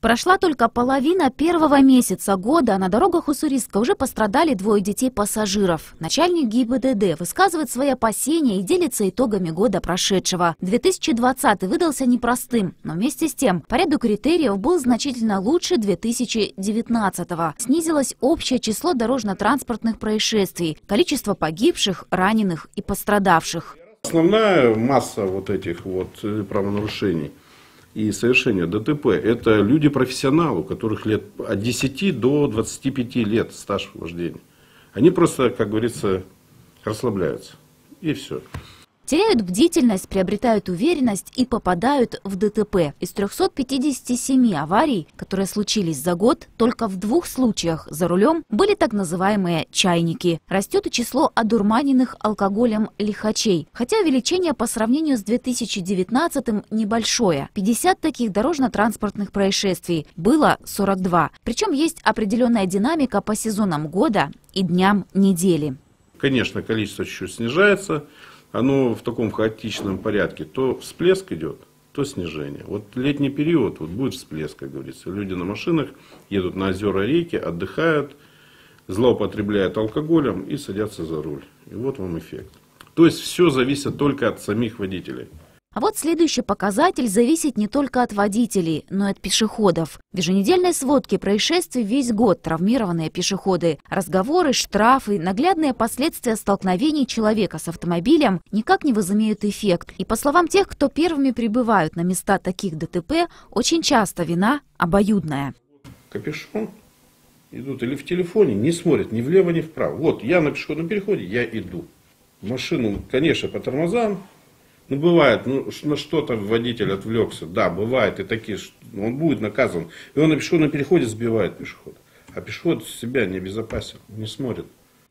Прошла только половина первого месяца года, а на дорогах Уссурийска уже пострадали двое детей-пассажиров. Начальник ГИБДД высказывает свои опасения и делится итогами года прошедшего. 2020 выдался непростым, но вместе с тем по ряду критериев был значительно лучше 2019-го. Снизилось общее число дорожно-транспортных происшествий, количество погибших, раненых и пострадавших. Основная масса вот этих вот правонарушений и совершения ДТП — это люди-профессионалы, у которых лет от 10 до 25 лет стаж вождения. Они просто, как говорится, расслабляются. И все. Теряют бдительность, приобретают уверенность и попадают в ДТП. Из 357 аварий, которые случились за год, только в 2 случаях за рулем были так называемые «чайники». Растет и число одурманенных алкоголем лихачей. Хотя увеличение по сравнению с 2019-м небольшое. 50 таких дорожно-транспортных происшествий было 42. Причем есть определенная динамика по сезонам года и дням недели. Конечно, количество чуть-чуть снижается. Оно в таком хаотичном порядке. То всплеск идет, то снижение. Вот летний период, вот будет всплеск, как говорится. Люди на машинах едут на озера, реки, отдыхают, злоупотребляют алкоголем и садятся за руль. И вот вам эффект. То есть все зависит только от самих водителей. А вот следующий показатель зависит не только от водителей, но и от пешеходов. В еженедельной сводке происшествий весь год травмированные пешеходы. Разговоры, штрафы, наглядные последствия столкновений человека с автомобилем никак не возымеют эффект. И по словам тех, кто первыми прибывают на места таких ДТП, очень часто вина обоюдная. Капюшон идут или в телефоне, не смотрят ни влево, ни вправо. Вот я на пешеходном переходе, я иду. Машину, конечно, по тормозам. Ну, бывает, ну, на что-то водитель отвлекся. Да, бывает, и такие, он будет наказан. И он на пешеходном переходе сбивает пешехода. А пешеход себя не обезопасен, не смотрит.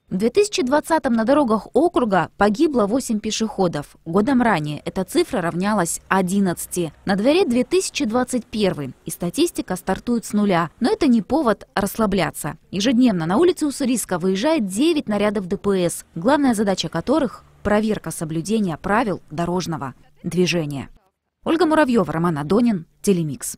В 2020-м на дорогах округа погибло 8 пешеходов. Годом ранее эта цифра равнялась 11. На дворе 2021, и статистика стартует с нуля. Но это не повод расслабляться. Ежедневно на улице Уссурийска выезжает 9 нарядов ДПС, главная задача которых – проверка соблюдения правил дорожного движения. Ольга Муравьева, Роман Адонин, Телемикс.